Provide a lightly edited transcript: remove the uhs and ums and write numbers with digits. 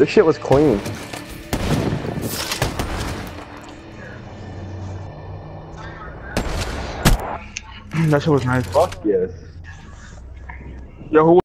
This shit was clean. That shit was nice. Fuck yes. Yo, who